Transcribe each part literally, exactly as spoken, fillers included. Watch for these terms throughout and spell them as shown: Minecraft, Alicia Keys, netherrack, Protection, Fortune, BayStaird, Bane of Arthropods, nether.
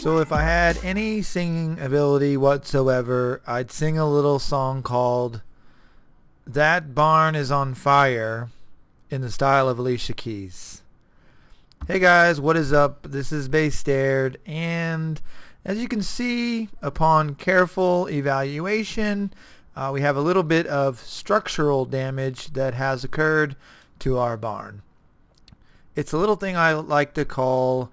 So if I had any singing ability whatsoever, I'd sing a little song called That Barn Is on Fire in the style of Alicia Keys. Hey guys, what is up? This is BayStaird, and as you can see, upon careful evaluation, uh, we have a little bit of structural damage that has occurred to our barn. It's a little thing I like to call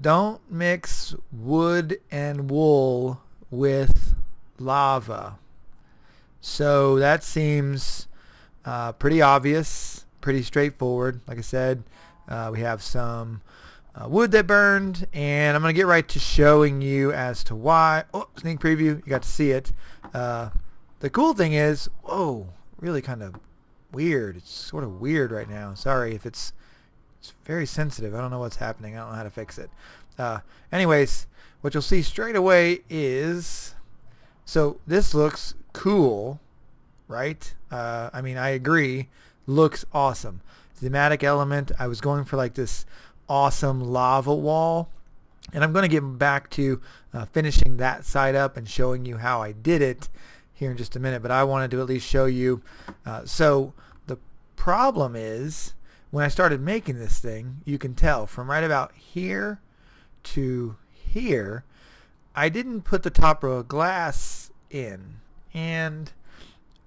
don't mix wood and wool with lava. So that seems uh, pretty obvious, pretty straightforward. Like I said, uh, we have some uh, wood that burned, and I'm going to get right to showing you as to why. Oh, sneak preview, you got to see it. Uh, the cool thing is, whoa, really kind of weird. It's sort of weird right now. Sorry if it's It's very sensitive. I don't know what's happening. I don't know how to fix it. Uh, anyways, what you'll see straight away is, so this looks cool, right? Uh, I mean, I agree. Looks awesome. Thematic element. I was going for like this awesome lava wall, and I'm going to get back to uh, finishing that side up and showing you how I did it here in just a minute, but I wanted to at least show you. Uh, so the problem is, when I started making this thing, you can tell from right about here to here, I didn't put the top row of glass in, and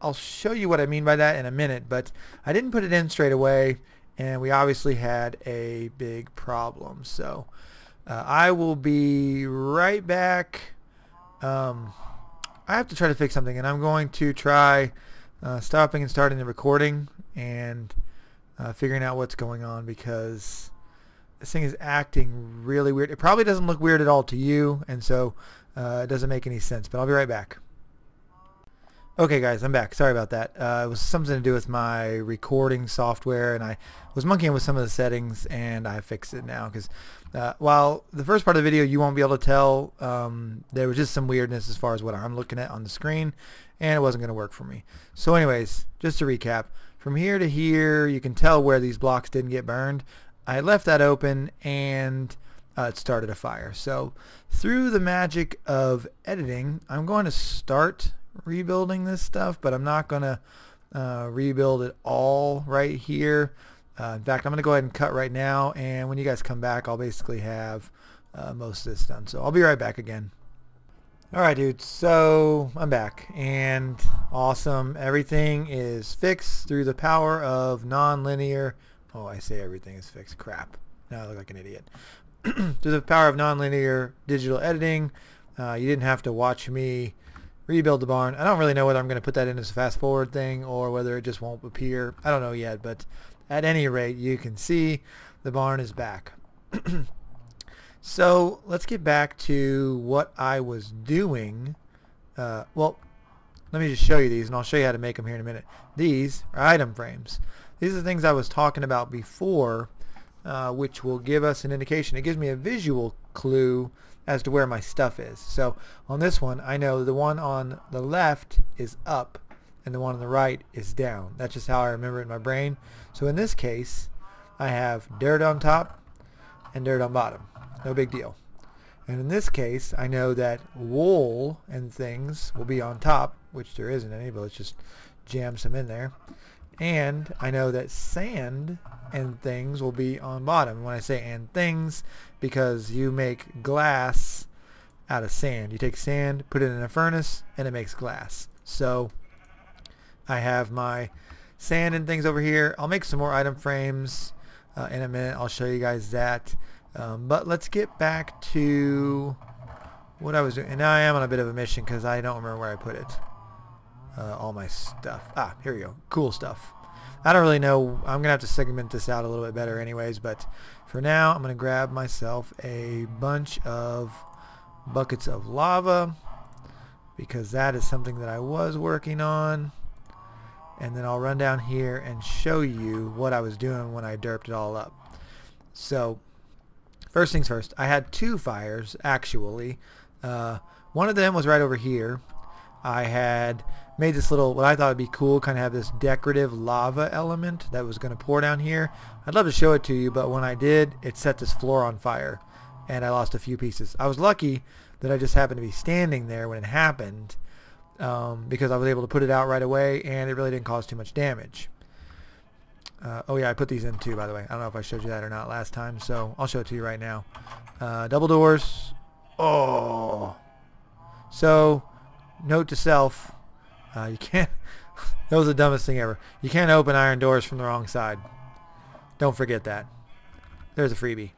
I'll show you what I mean by that in a minute, but I didn't put it in straight away, and we obviously had a big problem. So uh, I will be right back. um, I have to try to fix something, and I'm going to try uh, stopping and starting the recording and Uh, figuring out what's going on, because this thing is acting really weird. It probably doesn't look weird at all to you, and so uh, it doesn't make any sense, but I'll be right back. Okay guys, I'm back. Sorry about that. Uh, it was something to do with my recording software, and I was monkeying with some of the settings, and I fixed it now, because uh, while the first part of the video you won't be able to tell, um, there was just some weirdness as far as what I'm looking at on the screen, and it wasn't going to work for me. So anyways, just to recap, from here to here, you can tell where these blocks didn't get burned. I left that open, and uh, it started a fire. So through the magic of editing, I'm going to start rebuilding this stuff, but I'm not going to uh, rebuild it all right here. Uh, in fact, I'm going to go ahead and cut right now, and when you guys come back, I'll basically have uh, most of this done. So I'll be right back again. Alright dude, so I'm back, and awesome, everything is fixed through the power of non-linear, oh I say everything is fixed, crap, now I look like an idiot. Through the power of non-linear digital editing, uh, you didn't have to watch me rebuild the barn. I don't really know whether I'm going to put that in as a fast forward thing or whether it just won't appear, I don't know yet, but at any rate you can see the barn is back. So let's get back to what I was doing. Uh, well, let me just show you these, and I'll show you how to make them here in a minute. These are item frames. These are the things I was talking about before, uh, which will give us an indication. It gives me a visual clue as to where my stuff is. So on this one, I know the one on the left is up, and the one on the right is down. That's just how I remember it in my brain. So in this case, I have dirt on top and dirt on bottom. No big deal. And in this case, I know that wool and things will be on top, which there isn't any, but let's just jam some in there. And I know that sand and things will be on bottom. When I say and things, because you make glass out of sand. You take sand, put it in a furnace, and it makes glass. So I have my sand and things over here. I'll make some more item frames uh, in a minute. I'll show you guys that. Um, but let's get back to what I was doing. And now I am on a bit of a mission because I don't remember where I put it. Uh, all my stuff. Ah, here we go. Cool stuff. I don't really know. I'm going to have to segment this out a little bit better anyways. But for now, I'm going to grab myself a bunch of buckets of lava, because that is something that I was working on. And then I'll run down here and show you what I was doing when I derped it all up. So first things first, I had two fires actually. Uh, one of them was right over here. I had made this little, what I thought would be cool, kind of have this decorative lava element that was going to pour down here. I'd love to show it to you, but when I did, it set this floor on fire and I lost a few pieces. I was lucky that I just happened to be standing there when it happened, um, because I was able to put it out right away and it really didn't cause too much damage. Uh, oh yeah, I put these in too, by the way. I don't know if I showed you that or not last time, so I'll show it to you right now. Uh, double doors. Oh, so note to self, uh, you can't that was the dumbest thing ever. You can't open iron doors from the wrong side. Don't forget that. There's a freebie.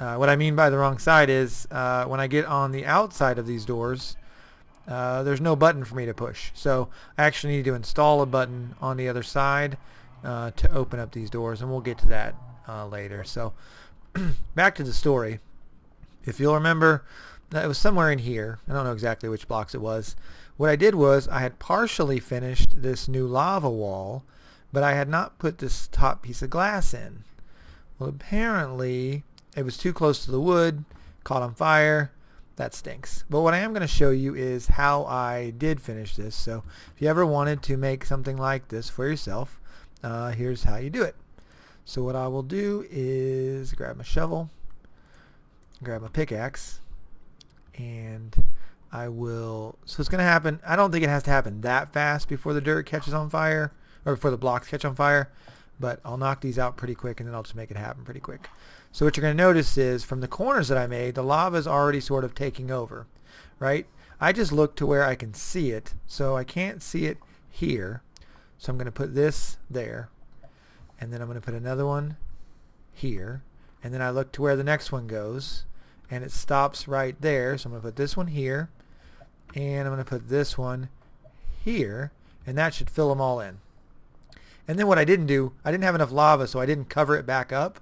Uh, what I mean by the wrong side is uh, when I get on the outside of these doors, uh, there's no button for me to push, so I actually need to install a button on the other side uh, to open up these doors, and we'll get to that uh, later. So back to the story. If you'll remember, it was somewhere in here. I don't know exactly which blocks it was. What I did was I had partially finished this new lava wall, but I had not put this top piece of glass in. Well, apparently it was too close to the wood, caught on fire. That stinks. But what I am going to show you is how I did finish this. So if you ever wanted to make something like this for yourself, uh, here's how you do it. So what I will do is grab my shovel, grab my pickaxe, and I will, so it's gonna happen, I don't think it has to happen that fast before the dirt catches on fire, or before the blocks catch on fire, but I'll knock these out pretty quick and then I'll just make it happen pretty quick. So what you're gonna notice is from the corners that I made, the lava is already sort of taking over, right? I just look to where I can see it, so I can't see it here, so I'm gonna put this there, and then I'm gonna put another one here, and then I look to where the next one goes and it stops right there, so I'm going to put this one here and I'm going to put this one here, and that should fill them all in. And then what I didn't do, I didn't have enough lava, so I didn't cover it back up.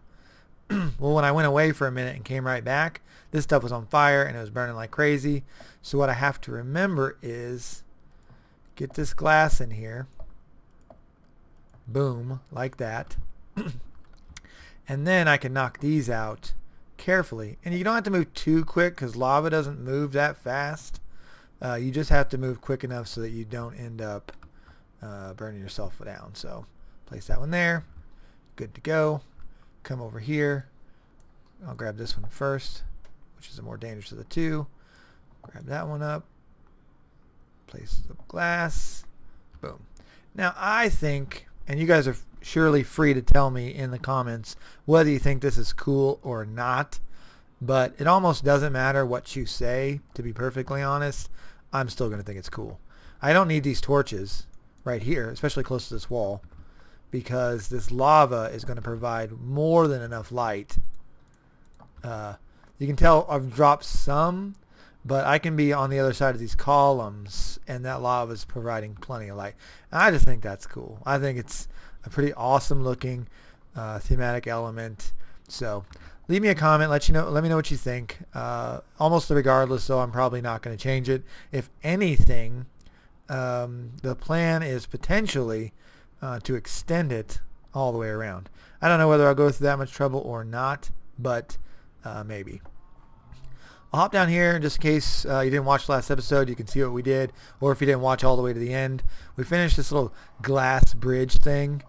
Well, when I went away for a minute and came right back, this stuff was on fire and it was burning like crazy. So what I have to remember is get this glass in here, boom, like that. And then I can knock these out carefully, and you don't have to move too quick because lava doesn't move that fast. Uh, you just have to move quick enough so that you don't end up uh, burning yourself down. So place that one there, good to go. Come over here, I'll grab this one first, which is the more dangerous of the two. Grab that one up, place the glass, boom. Now I think, and you guys are surely free to tell me in the comments whether you think this is cool or not, but it almost doesn't matter what you say, to be perfectly honest. I'm still going to think it's cool. I don't need these torches right here, especially close to this wall, because this lava is going to provide more than enough light. Uh, you can tell I've dropped some, but I can be on the other side of these columns and that lava is providing plenty of light. And I just think that's cool. I think it's a pretty awesome looking uh, thematic element. So leave me a comment, let you know, let me know what you think. Uh, almost regardless, so I'm probably not going to change it. If anything, um, the plan is potentially uh, to extend it all the way around. I don't know whether I'll go through that much trouble or not, but uh, maybe. I'll hop down here just in case uh, you didn't watch the last episode. You can see what we did, or if you didn't watch all the way to the end, we finished this little glass bridge thing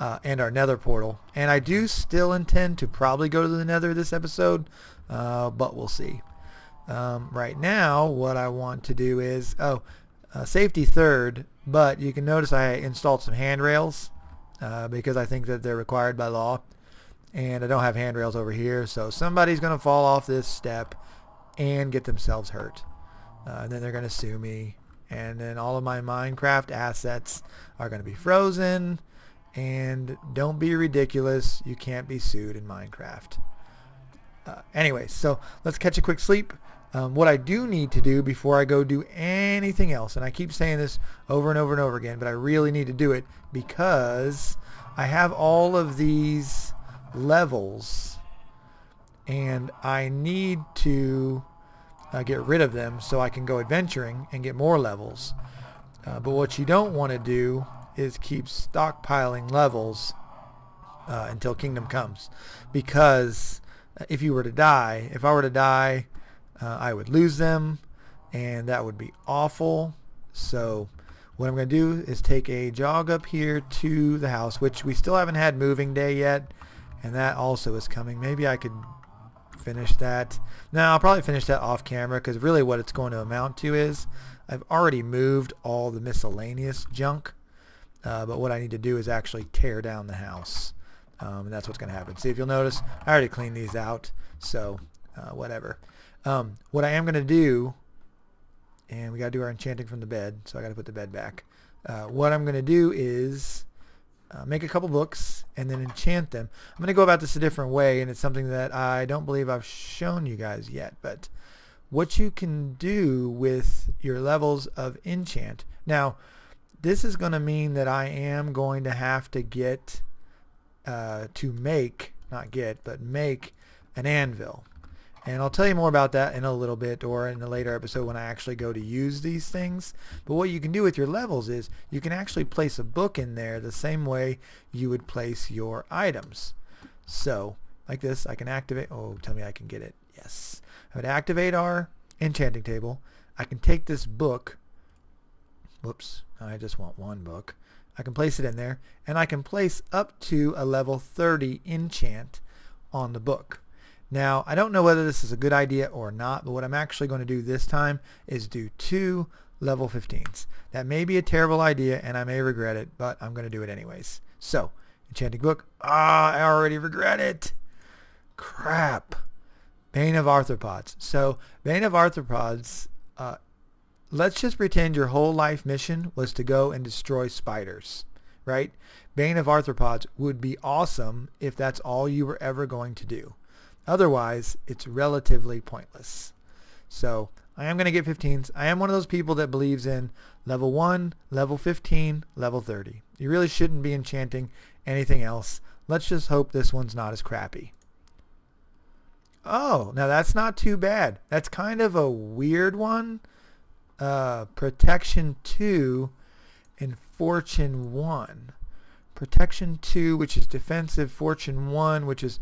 uh, and our nether portal, and I do still intend to probably go to the nether this episode, uh, but we'll see. Um, right now what I want to do is oh uh, safety third, but you can notice I installed some handrails uh, because I think that they're required by law, and I don't have handrails over here, so somebody's gonna fall off this step and get themselves hurt, uh, and then they're gonna sue me, and then all of my Minecraft assets are gonna be frozen. And don't be ridiculous, you can't be sued in Minecraft. Uh, anyway, so let's catch a quick sleep. Um, what I do need to do before I go do anything else, and I keep saying this over and over and over again, but I really need to do it because I have all of these levels and I need to uh, get rid of them so I can go adventuring and get more levels. Uh, but what you don't want to do is keep stockpiling levels uh, until Kingdom Comes, because if you were to die, if I were to die, uh, I would lose them, and that would be awful. So what I'm going to do is take a jog up here to the house, which we still haven't had moving day yet, and that also is coming. Maybe I could finish that. No, I'll probably finish that off camera, because really what it's going to amount to is I've already moved all the miscellaneous junk, uh, but what I need to do is actually tear down the house. Um, and that's what's going to happen. See, if you'll notice, I already cleaned these out, so uh, whatever. Um, what I am going to do, and we got to do our enchanting from the bed, so I got to put the bed back. Uh, what I'm going to do is uh, make a couple books and then enchant them. I'm going to go about this a different way, and it's something that I don't believe I've shown you guys yet, but what you can do with your levels of enchant. Now, this is going to mean that I am going to have to get uh, to make, not get, but make an anvil. And I'll tell you more about that in a little bit, or in a later episode when I actually go to use these things. But what you can do with your levels is you can actually place a book in there the same way you would place your items. So like this, I can activate, oh, tell me I can get it. Yes. I would activate our enchanting table. I can take this book. Whoops, I just want one book. I can place it in there, and I can place up to a level thirty enchant on the book. Now, I don't know whether this is a good idea or not, but what I'm actually going to do this time is do two level fifteens. That may be a terrible idea, and I may regret it, but I'm going to do it anyways. So, enchanting book. Ah, I already regret it. Crap. Bane of Arthropods. So, Bane of Arthropods, uh, let's just pretend your whole life mission was to go and destroy spiders, right? Bane of Arthropods would be awesome if that's all you were ever going to do. Otherwise, it's relatively pointless. So I am going to get fifteens. I am one of those people that believes in level one, level fifteen, level thirty. You really shouldn't be enchanting anything else. Let's just hope this one's not as crappy. Oh, now that's not too bad. That's kind of a weird one. Uh, Protection two and Fortune one. Protection two, which is defensive. Fortune one, which is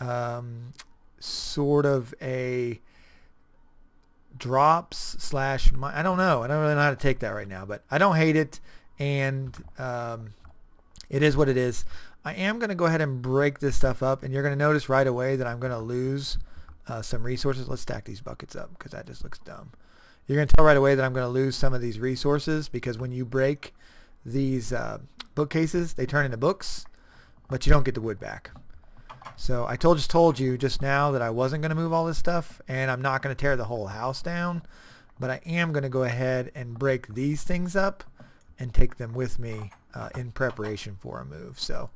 Um, sort of a drops slash, I don't know. I don't really know how to take that right now, but I don't hate it, and um, it is what it is. I am going to go ahead and break this stuff up, and you're going to notice right away that I'm going to lose uh, some resources. Let's stack these buckets up because that just looks dumb. You're going to tell right away that I'm going to lose some of these resources because when you break these uh, bookcases, they turn into books, but you don't get the wood back. So I told, just told you just now that I wasn't going to move all this stuff, and I'm not going to tear the whole house down, but I am going to go ahead and break these things up and take them with me uh, in preparation for a move. So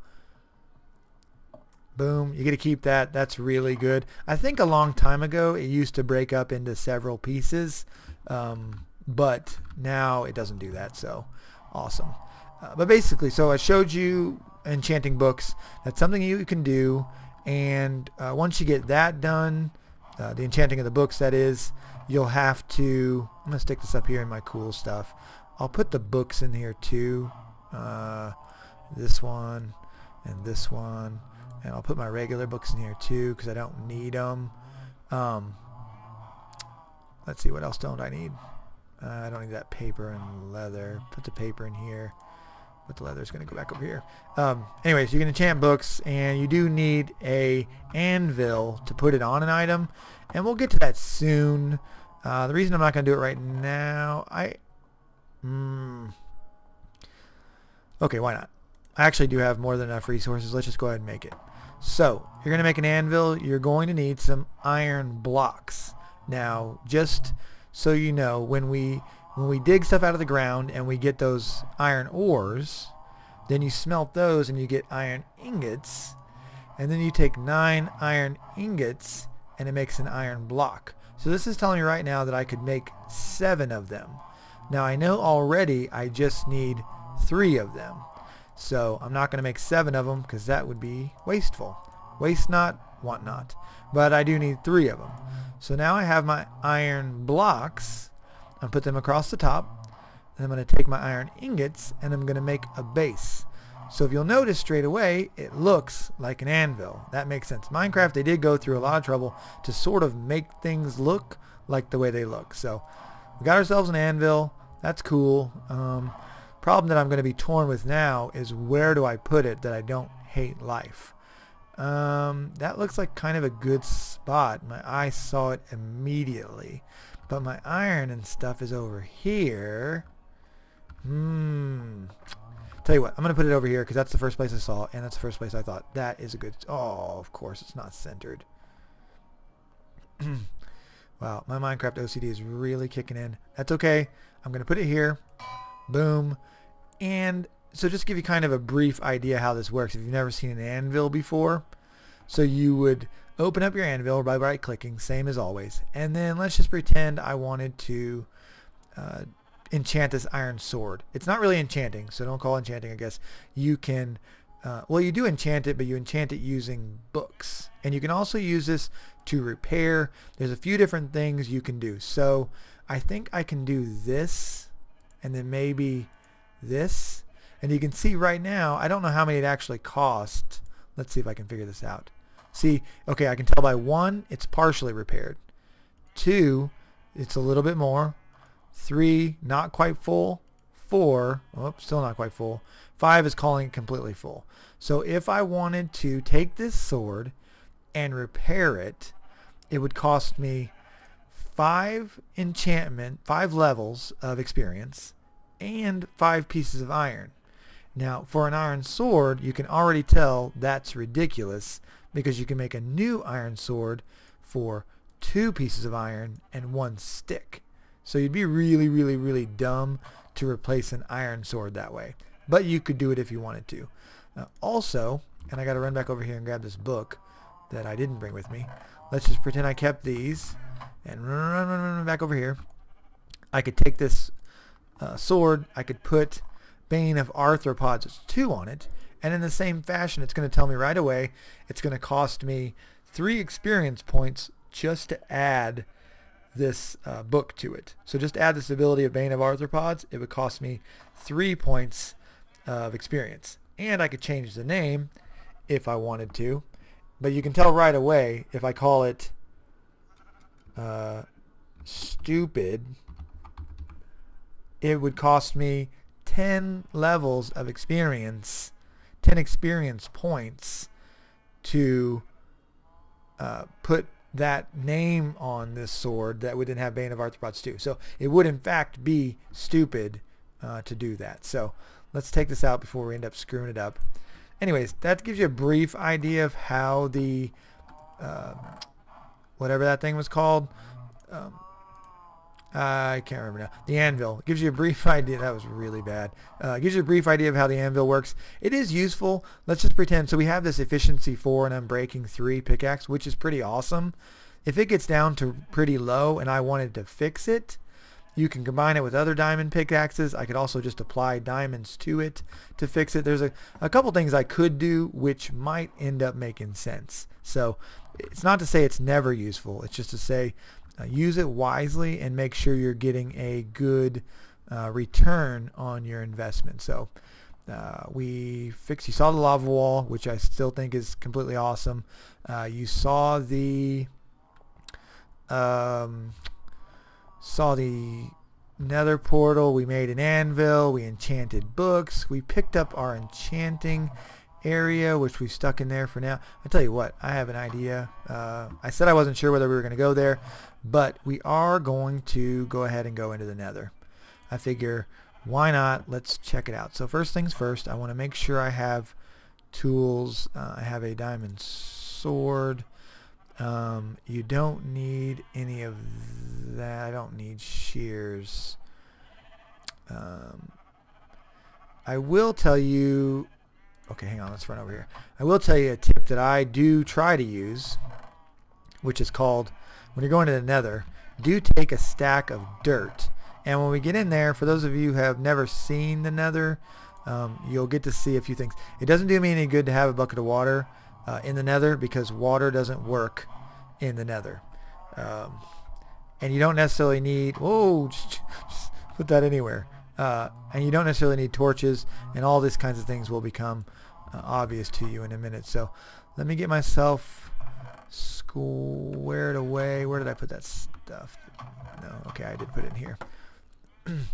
boom, you get to keep that. That's really good. I think a long time ago it used to break up into several pieces, um, but now it doesn't do that, so awesome. Uh, but basically, so I showed you enchanting books. That's something you can do. And uh, once you get that done, uh, the enchanting of the books, that is, you'll have to, I'm going to stick this up here in my cool stuff. I'll put the books in here too. Uh, this one and this one. And I'll put my regular books in here too because I don't need them. Um, let's see, what else don't I need? Uh, I don't need that paper and leather. Put the paper in here. But the leather is going to go back over here. Um, anyways, you can enchant books, and you do need a anvil to put it on an item, and we'll get to that soon. Uh, the reason I'm not going to do it right now, I, mm, okay, why not? I actually do have more than enough resources. Let's just go ahead and make it. So you're going to make an anvil. You're going to need some iron blocks. Now, just so you know, when we When we dig stuff out of the ground and we get those iron ores, then you smelt those and you get iron ingots, and then you take nine iron ingots and it makes an iron block. So this is telling me right now that I could make seven of them. Now I know already I just need three of them. So I'm not going to make seven of them because that would be wasteful. Waste not, want not. But I do need three of them. So now I have my iron blocks. I'll put them across the top, and I'm going to take my iron ingots, and I'm going to make a base. So if you'll notice straight away, it looks like an anvil. That makes sense. Minecraft, they did go through a lot of trouble to sort of make things look like the way they look. So we got ourselves an anvil. That's cool. Um, problem that I'm going to be torn with now is where do I put it that I don't hate life? Um, that looks like kind of a good spot. My eye saw it immediately. But my iron and stuff is over here. Hmm. Tell you what, I'm going to put it over here because that's the first place I saw and that's the first place I thought. That is a good... Oh, of course, it's not centered. Wow, my Minecraft O C D is really kicking in. That's okay. I'm going to put it here. Boom. And so just to give you kind of a brief idea how this works if you've never seen an anvil before. So you would open up your anvil by right clicking, same as always. And then let's just pretend I wanted to uh, enchant this iron sword. It's not really enchanting, so don't call it enchanting, I guess. You can, uh, well, you do enchant it, but you enchant it using books. And you can also use this to repair. There's a few different things you can do. So I think I can do this and then maybe this. And you can see right now, I don't know how many it actually cost. Let's see if I can figure this out. See, okay, I can tell by one, it's partially repaired. Two, it's a little bit more. Three, not quite full. Four, oh, still not quite full. Five is calling it completely full. So if I wanted to take this sword and repair it, it would cost me five enchantment, five levels of experience, and five pieces of iron. Now, for an iron sword, you can already tell that's ridiculous because you can make a new iron sword for two pieces of iron and one stick. So you'd be really, really, really dumb to replace an iron sword that way. But you could do it if you wanted to. Now, also, and I got to run back over here and grab this book that I didn't bring with me. Let's just pretend I kept these and run, run, run, run back over here. I could take this uh, sword. I could put Bane of Arthropods two on it, and in the same fashion it's going to tell me right away it's going to cost me three experience points just to add this uh, book to it. So just add this ability of Bane of Arthropods, it would cost me three points of experience, and I could change the name if I wanted to, but you can tell right away if I call it uh, stupid, it would cost me ten levels of experience, ten experience points to uh, put that name on this sword that would then have Bane of Arthropods too. So it would in fact be stupid uh, to do that. So let's take this out before we end up screwing it up. Anyways, that gives you a brief idea of how the uh, whatever that thing was called, um, I can't remember now. The anvil. It gives you a brief idea. That was really bad. Uh, it gives you a brief idea of how the anvil works. It is useful. Let's just pretend. So we have this efficiency four and I'm breaking three pickaxe, which is pretty awesome. If it gets down to pretty low and I wanted to fix it, you can combine it with other diamond pickaxes. I could also just apply diamonds to it to fix it. There's a, a couple things I could do which might end up making sense. So it's not to say it's never useful. It's just to say Uh, use it wisely and make sure you're getting a good uh, return on your investment. So uh, we fixed, you saw the lava wall, which I still think is completely awesome. Uh, you saw the um, saw the nether portal. We made an anvil. We enchanted books. We picked up our enchanting area, which we stuck in there for now. I tell you what, I have an idea. Uh, I said I wasn't sure whether we were going to go there, but we are going to go ahead and go into the nether. I figure, why not? Let's check it out. So first things first, I want to make sure I have tools. Uh, I have a diamond sword. Um, you don't need any of that. I don't need shears. Um, I will tell you... Okay, hang on, let's run over here. I will tell you a tip that I do try to use, which is called, when you're going to the nether, do take a stack of dirt. And when we get in there, for those of you who have never seen the nether, um, you'll get to see a few things. It doesn't do me any good to have a bucket of water uh, in the nether because water doesn't work in the nether. Um, and you don't necessarily need, whoa, just, just put that anywhere. Uh, and you don't necessarily need torches, and all these kinds of things will become uh, obvious to you in a minute. So let me get myself squared away. Where did I put that stuff? No, okay, I did put it in here.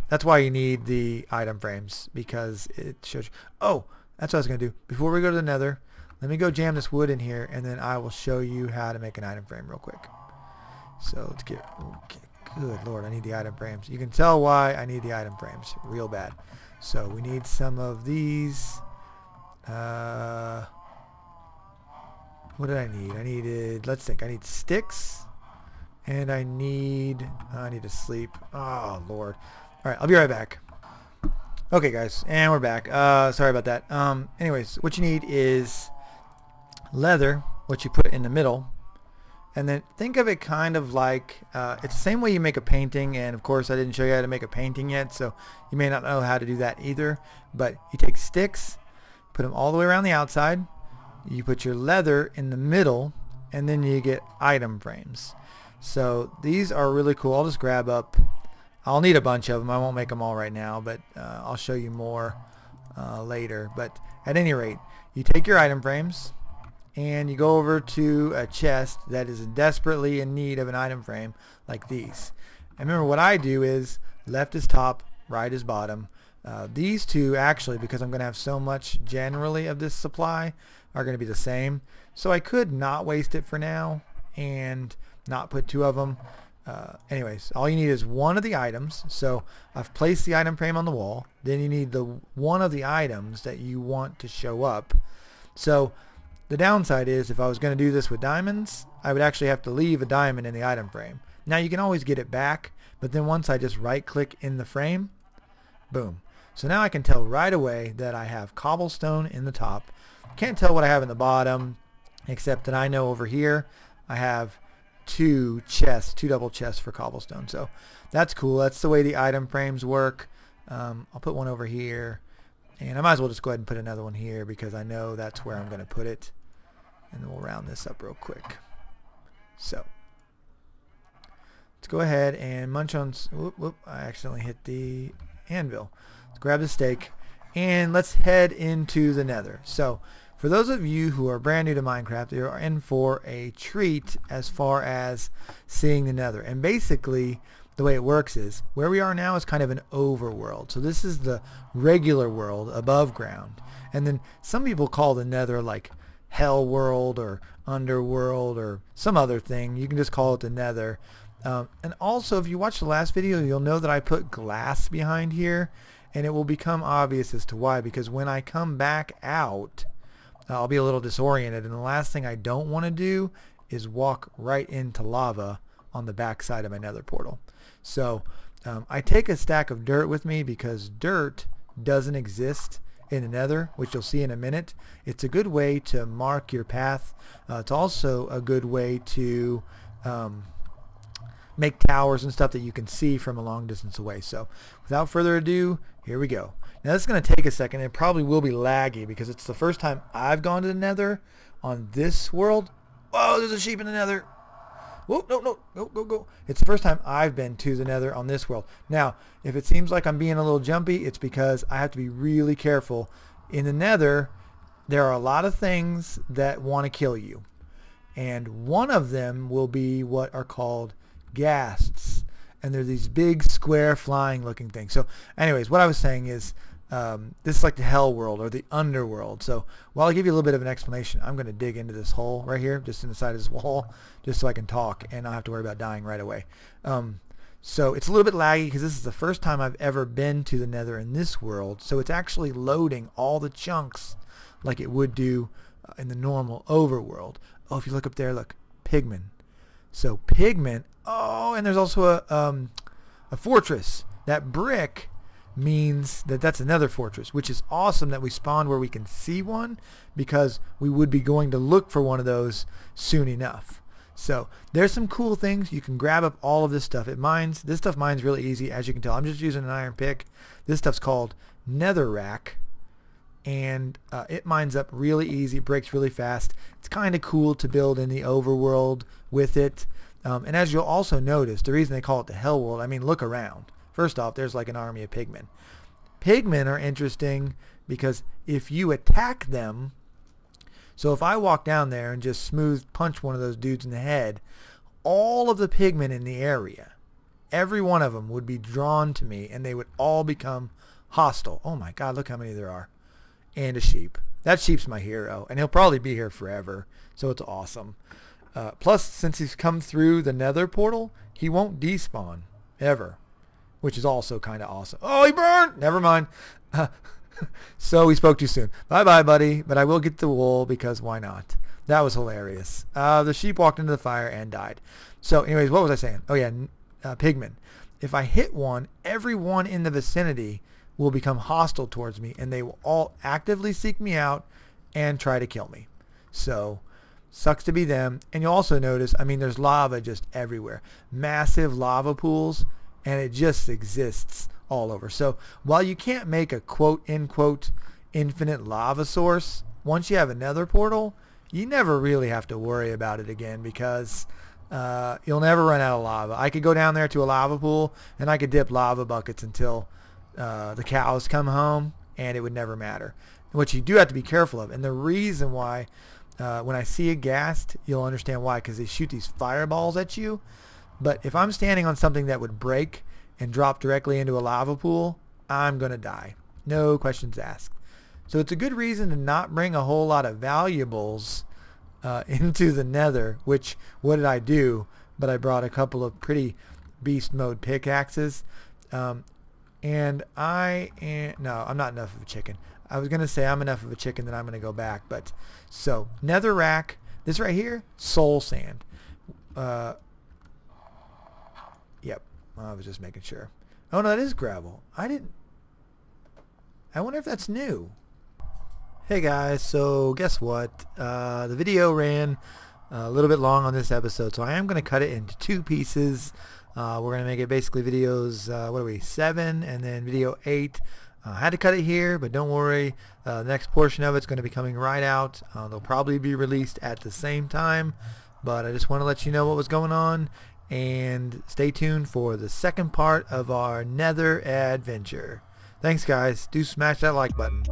That's why you need the item frames, because it shows you. Oh, that's what I was going to do. Before we go to the nether, let me go jam this wood in here, and then I will show you how to make an item frame real quick. So let's get... Okay, good Lord, I need the item frames. You can tell why I need the item frames real bad. So we need some of these. Uh, what did I need? I needed... Let's think. I need sticks. And I need... Oh, I need to sleep. Oh, Lord. Alright, I'll be right back. Okay, guys. And we're back. Uh, sorry about that. Um, anyways, what you need is leather, what you put in the middle. And then think of it kind of like... Uh, it's the same way you make a painting. And, of course, I didn't show you how to make a painting yet. So, you may not know how to do that either. But you take sticks, put them all the way around the outside. You put your leather in the middle. And then you get item frames. So these are really cool. I'll just grab up. I'll need a bunch of them. I won't make them all right now, but uh, I'll show you more uh, later. But at any rate, you take your item frames and you go over to a chest that is desperately in need of an item frame like these. And remember what I do is left is top, right is bottom. Uh, these two actually, because I'm going to have so much generally of this supply, are going to be the same. So I could not waste it for now and not put two of them. Uh, anyways, all you need is one of the items. So I've placed the item frame on the wall. Then you need the one of the items that you want to show up. So the downside is, if I was going to do this with diamonds, I would actually have to leave a diamond in the item frame. Now you can always get it back, but then once I just right click in the frame, boom. So now I can tell right away that I have cobblestone in the top. Can't tell what I have in the bottom, except that I know over here I have two chests, two double chests for cobblestone. So that's cool. That's the way the item frames work. Um, I'll put one over here, and I might as well just go ahead and put another one here because I know that's where I'm going to put it. And then we'll round this up real quick. So let's go ahead and munch on. Whoop, whoop, I accidentally hit the anvil. Let's grab the stake and let's head into the nether. So for those of you who are brand new to Minecraft, you are in for a treat as far as seeing the nether. And basically, the way it works is, where we are now is kind of an overworld. So this is the regular world above ground. And then some people call the nether like hell world or underworld or some other thing. You can just call it the nether. Um, and also, if you watched the last video, you'll know that I put glass behind here. And it will become obvious as to why. Because when I come back out... I'll be a little disoriented, and the last thing I don't want to do is walk right into lava on the backside of my nether portal. So um, I take a stack of dirt with me because dirt doesn't exist in the nether, which you'll see in a minute. It's a good way to mark your path. Uh, it's also a good way to um, make towers and stuff that you can see from a long distance away. So without further ado, here we go. Now this is going to take a second. It probably will be laggy because it's the first time I've gone to the nether on this world. Whoa, there's a sheep in the nether. Whoa, no, no, go, go, go. It's the first time I've been to the nether on this world. Now, if it seems like I'm being a little jumpy, it's because I have to be really careful. In the nether, there are a lot of things that want to kill you. And one of them will be what are called ghasts. And they're these big square flying looking things. So anyways, what I was saying is um, this is like the hell world or the underworld. So while I give you a little bit of an explanation, I'm going to dig into this hole right here, just inside of this wall, just so I can talk and not have to worry about dying right away. Um, so it's a little bit laggy because this is the first time I've ever been to the nether in this world. So it's actually loading all the chunks like it would do in the normal overworld. Oh, if you look up there, look, pigmen. So pigment, oh, and there's also a, um, a fortress. That brick means that that's another fortress, which is awesome that we spawned where we can see one because we would be going to look for one of those soon enough. So there's some cool things. You can grab up all of this stuff. It mines. This stuff mines really easy, as you can tell. I'm just using an iron pick. This stuff's called netherrack. And uh, it mines up really easy, breaks really fast. It's kind of cool to build in the overworld with it. Um, and as you'll also notice, the reason they call it the hell world, I mean, look around. First off, there's like an army of pigmen. Pigmen are interesting because if you attack them, so if I walk down there and just smooth punch one of those dudes in the head, all of the pigmen in the area, Every one of them would be drawn to me, and they would all become hostile. Oh my God, look how many there are. And a sheep. That sheep's my hero, and he'll probably be here forever, so it's awesome. Uh, plus, since he's come through the nether portal, he won't despawn, ever, which is also kind of awesome. Oh, he burned! Never mind. Uh, so we spoke too soon. Bye-bye, buddy, but I will get the wool because why not? That was hilarious. Uh, the sheep walked into the fire and died. So anyways, what was I saying? Oh yeah, uh, pigmen. If I hit one, everyone in the vicinity will become hostile towards me, and they will all actively seek me out and try to kill me. So sucks to be them. And you'll also notice, I mean, there's lava just everywhere. Massive lava pools, and it just exists all over. So while you can't make a quote, end quote, infinite lava source, once you have a nether portal, you never really have to worry about it again, because uh, you'll never run out of lava. I could go down there to a lava pool, and I could dip lava buckets until uh, the cows come home, and it would never matter. What you do have to be careful of, and the reason why, uh, when I see a ghast, you'll understand why, because they shoot these fireballs at you. But if I'm standing on something that would break and drop directly into a lava pool, I'm going to die. No questions asked. So it's a good reason to not bring a whole lot of valuables uh, into the nether, which, what did I do? But I brought a couple of pretty beast mode pickaxes. Um, and I am, no, I'm not enough of a chicken. I was going to say I'm enough of a chicken that I'm going to go back. But so nether rack, this right here, soul sand. Uh, yep, I was just making sure. Oh, no, that is gravel. I didn't. I wonder if that's new. Hey guys, so guess what? Uh, the video ran a little bit long on this episode, so I am going to cut it into two pieces. Uh, we're going to make it basically videos, uh, what are we, seven, and then video eight. I uh, had to cut it here, but don't worry. Uh, the next portion of it's going to be coming right out. Uh, they'll probably be released at the same time, but I just want to let you know what was going on, and stay tuned for the second part of our nether adventure. Thanks guys, do smash that like button.